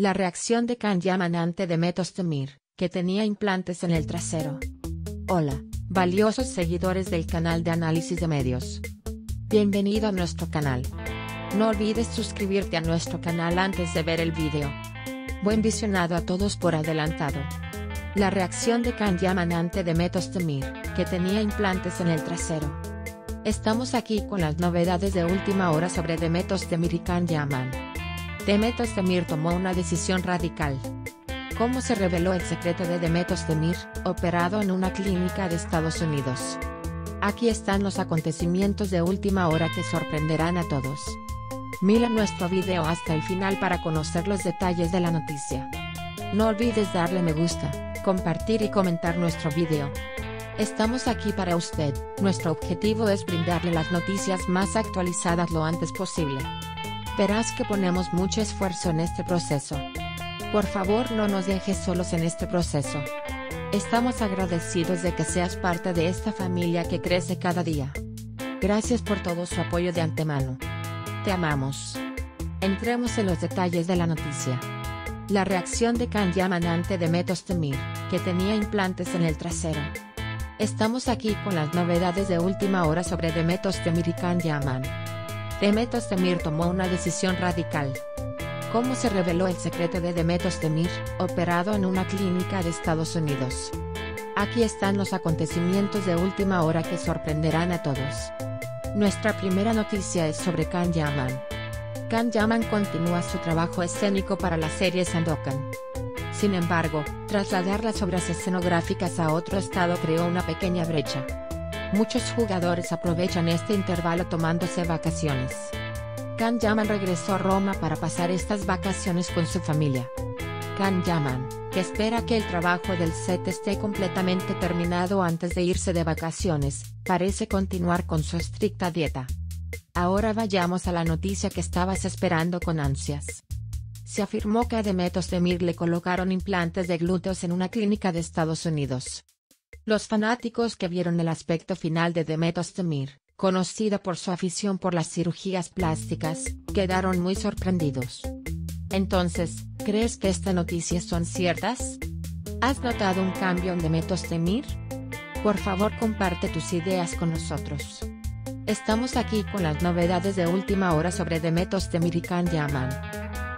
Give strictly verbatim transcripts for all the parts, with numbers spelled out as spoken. La reacción de Can Yaman ante Demet Özdemir, que tenía implantes en el trasero. Hola, valiosos seguidores del canal de Análisis de Medios. Bienvenido a nuestro canal. No olvides suscribirte a nuestro canal antes de ver el vídeo. Buen visionado a todos por adelantado. La reacción de Can Yaman ante Demet Özdemir, que tenía implantes en el trasero. Estamos aquí con las novedades de última hora sobre Demet Özdemir y Can Yaman. Demet Özdemir tomó una decisión radical. ¿Cómo se reveló el secreto de Demet Özdemir, operado en una clínica de Estados Unidos? Aquí están los acontecimientos de última hora que sorprenderán a todos. Mira nuestro video hasta el final para conocer los detalles de la noticia. No olvides darle me gusta, compartir y comentar nuestro video. Estamos aquí para usted, nuestro objetivo es brindarle las noticias más actualizadas lo antes posible. Verás que ponemos mucho esfuerzo en este proceso. Por favor, no nos dejes solos en este proceso. Estamos agradecidos de que seas parte de esta familia que crece cada día. Gracias por todo su apoyo de antemano. Te amamos. Entremos en los detalles de la noticia. La reacción de Can Yaman ante Demet Özdemir, que tenía implantes en el trasero. Estamos aquí con las novedades de última hora sobre Demet Özdemir y Can Yaman. Demet Özdemir tomó una decisión radical. ¿Cómo se reveló el secreto de Demet Özdemir, operado en una clínica de Estados Unidos? Aquí están los acontecimientos de última hora que sorprenderán a todos. Nuestra primera noticia es sobre Can Yaman. Can Yaman continúa su trabajo escénico para la serie Sandokan. Sin embargo, trasladar las obras escenográficas a otro estado creó una pequeña brecha. Muchos jugadores aprovechan este intervalo tomándose vacaciones. Can Yaman regresó a Roma para pasar estas vacaciones con su familia. Can Yaman, que espera que el trabajo del set esté completamente terminado antes de irse de vacaciones, parece continuar con su estricta dieta. Ahora vayamos a la noticia que estabas esperando con ansias. Se afirmó que a Demet Özdemir le colocaron implantes de glúteos en una clínica de Estados Unidos. Los fanáticos que vieron el aspecto final de Demet Özdemir, conocida por su afición por las cirugías plásticas, quedaron muy sorprendidos. Entonces, ¿crees que estas noticias son ciertas? ¿Has notado un cambio en Demet Özdemir? Por favor, comparte tus ideas con nosotros. Estamos aquí con las novedades de última hora sobre Demet Özdemir y Can Yaman.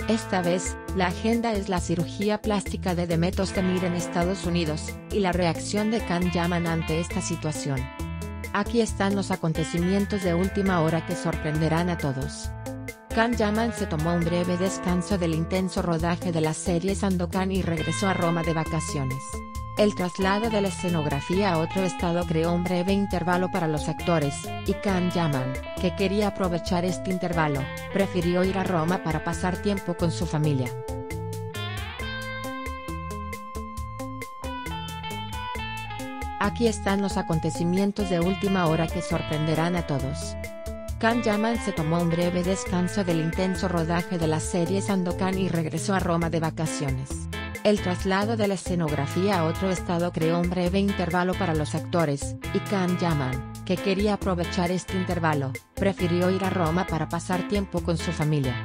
Esta vez, la agenda es la cirugía plástica de Demet Özdemir en Estados Unidos, y la reacción de Can Yaman ante esta situación. Aquí están los acontecimientos de última hora que sorprenderán a todos. Can Yaman se tomó un breve descanso del intenso rodaje de la serie Sandokan y regresó a Roma de vacaciones. El traslado de la escenografía a otro estado creó un breve intervalo para los actores, y Can Yaman, que quería aprovechar este intervalo, prefirió ir a Roma para pasar tiempo con su familia. Aquí están los acontecimientos de última hora que sorprenderán a todos. Can Yaman se tomó un breve descanso del intenso rodaje de la serie Sandokan y regresó a Roma de vacaciones. El traslado de la escenografía a otro estado creó un breve intervalo para los actores, y Can Yaman, que quería aprovechar este intervalo, prefirió ir a Roma para pasar tiempo con su familia.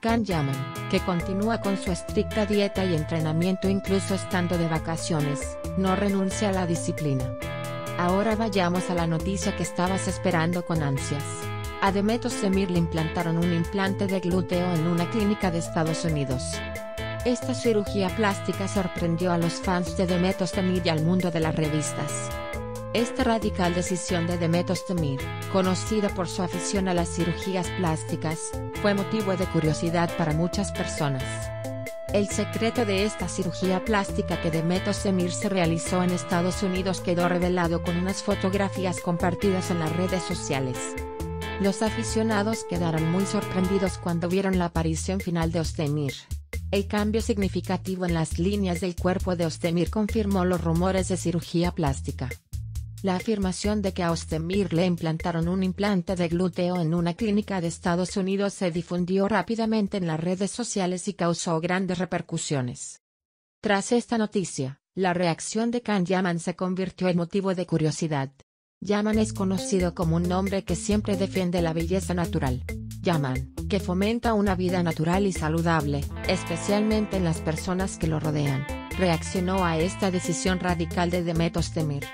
Can Yaman, que continúa con su estricta dieta y entrenamiento incluso estando de vacaciones, no renuncia a la disciplina. Ahora vayamos a la noticia que estabas esperando con ansias. A Demet Özdemir le implantaron un implante de glúteo en una clínica de Estados Unidos. Esta cirugía plástica sorprendió a los fans de Demet Özdemir y al mundo de las revistas. Esta radical decisión de Demet Özdemir, conocida por su afición a las cirugías plásticas, fue motivo de curiosidad para muchas personas. El secreto de esta cirugía plástica que Demet Özdemir se realizó en Estados Unidos quedó revelado con unas fotografías compartidas en las redes sociales. Los aficionados quedaron muy sorprendidos cuando vieron la aparición final de Özdemir. El cambio significativo en las líneas del cuerpo de Özdemir confirmó los rumores de cirugía plástica. La afirmación de que a Özdemir le implantaron un implante de glúteo en una clínica de Estados Unidos se difundió rápidamente en las redes sociales y causó grandes repercusiones. Tras esta noticia, la reacción de Can Yaman se convirtió en motivo de curiosidad. Yaman es conocido como un hombre que siempre defiende la belleza natural. Yaman, que fomenta una vida natural y saludable, especialmente en las personas que lo rodean, reaccionó a esta decisión radical de Demet Özdemir.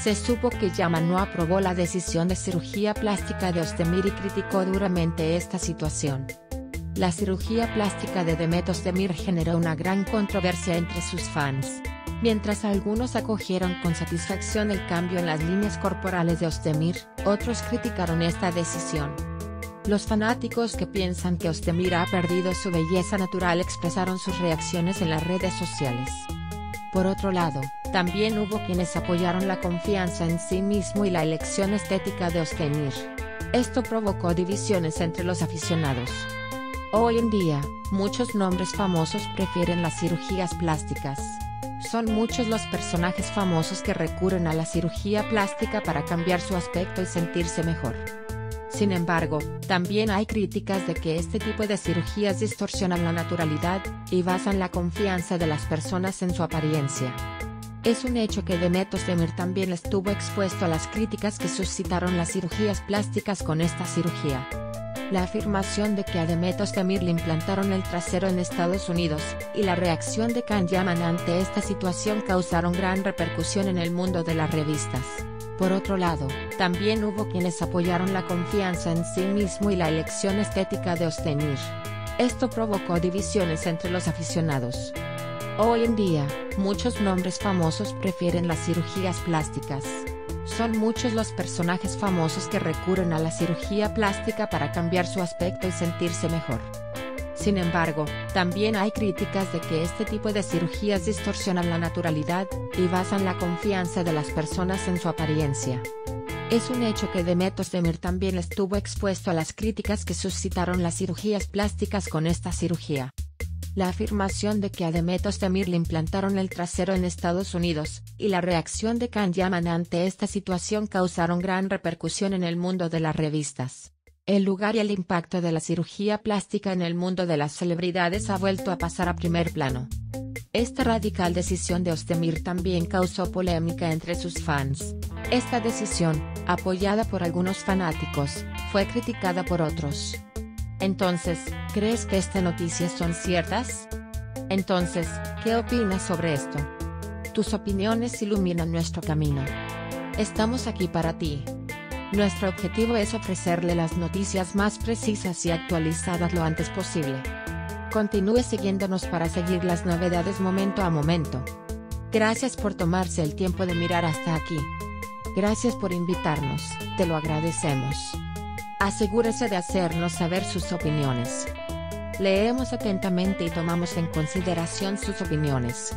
Se supo que Yaman no aprobó la decisión de cirugía plástica de Özdemir y criticó duramente esta situación. La cirugía plástica de Demet Özdemir generó una gran controversia entre sus fans. Mientras algunos acogieron con satisfacción el cambio en las líneas corporales de Özdemir, otros criticaron esta decisión. Los fanáticos que piensan que Özdemir ha perdido su belleza natural expresaron sus reacciones en las redes sociales. Por otro lado, también hubo quienes apoyaron la confianza en sí mismo y la elección estética de Özdemir. Esto provocó divisiones entre los aficionados. Hoy en día, muchos nombres famosos prefieren las cirugías plásticas. Son muchos los personajes famosos que recurren a la cirugía plástica para cambiar su aspecto y sentirse mejor. Sin embargo, también hay críticas de que este tipo de cirugías distorsionan la naturalidad, y basan la confianza de las personas en su apariencia. Es un hecho que Demet Özdemir también estuvo expuesto a las críticas que suscitaron las cirugías plásticas con esta cirugía. La afirmación de que a Demet Özdemir le implantaron el trasero en Estados Unidos, y la reacción de Can Yaman ante esta situación causaron gran repercusión en el mundo de las revistas. Por otro lado, también hubo quienes apoyaron la confianza en sí mismo y la elección estética de Özdemir. Esto provocó divisiones entre los aficionados. Hoy en día, muchos nombres famosos prefieren las cirugías plásticas. Son muchos los personajes famosos que recurren a la cirugía plástica para cambiar su aspecto y sentirse mejor. Sin embargo, también hay críticas de que este tipo de cirugías distorsionan la naturalidad, y basan la confianza de las personas en su apariencia. Es un hecho que Demet Özdemir también estuvo expuesto a las críticas que suscitaron las cirugías plásticas con esta cirugía. La afirmación de que a Demet Özdemir le implantaron el trasero en Estados Unidos, y la reacción de Can Yaman ante esta situación causaron gran repercusión en el mundo de las revistas. El lugar y el impacto de la cirugía plástica en el mundo de las celebridades ha vuelto a pasar a primer plano. Esta radical decisión de Özdemir también causó polémica entre sus fans. Esta decisión, apoyada por algunos fanáticos, fue criticada por otros. Entonces, ¿crees que estas noticias son ciertas? Entonces, ¿qué opinas sobre esto? Tus opiniones iluminan nuestro camino. Estamos aquí para ti. Nuestro objetivo es ofrecerle las noticias más precisas y actualizadas lo antes posible. Continúe siguiéndonos para seguir las novedades momento a momento. Gracias por tomarse el tiempo de mirar hasta aquí. Gracias por invitarnos, te lo agradecemos. Asegúrese de hacernos saber sus opiniones. Leemos atentamente y tomamos en consideración sus opiniones.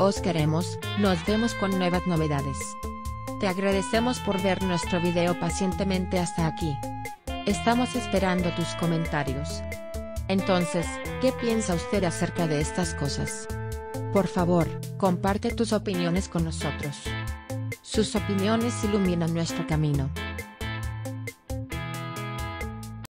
Os queremos, nos vemos con nuevas novedades. Te agradecemos por ver nuestro video pacientemente hasta aquí. Estamos esperando tus comentarios. Entonces, ¿qué piensa usted acerca de estas cosas? Por favor, comparte tus opiniones con nosotros. Sus opiniones iluminan nuestro camino.